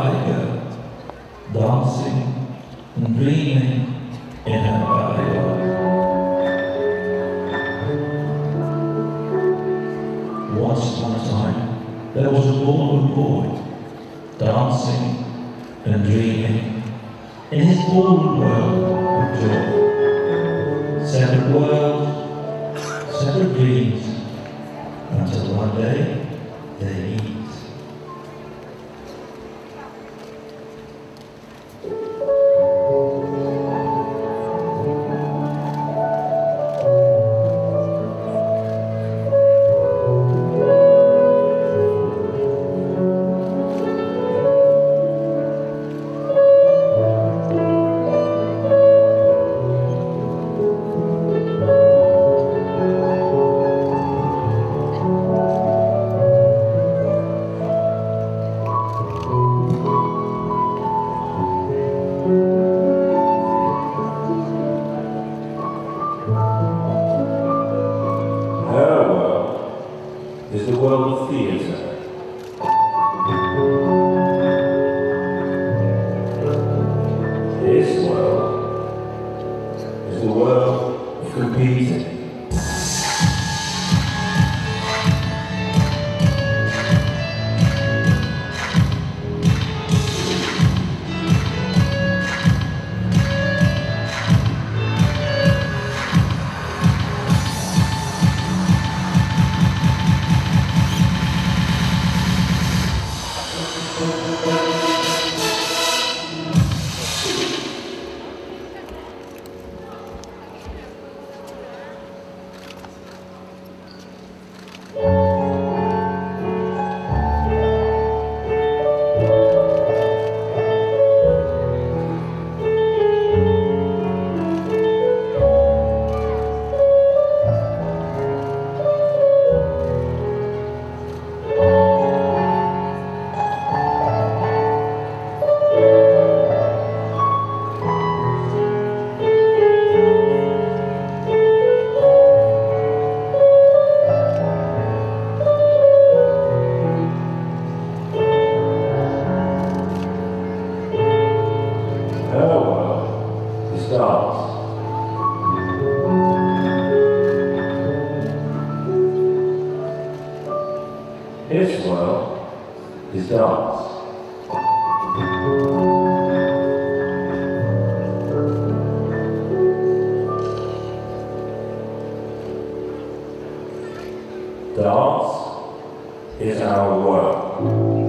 fire, dancing and dreaming in her backyard. Once upon a time, there was a ballroom boy, dancing and dreaming in his ballroom world of joy. Separate worlds, separate dreams, until one day they meet. Is the world of theatre. This world is the world of competing. His world is dance. Dance is our world.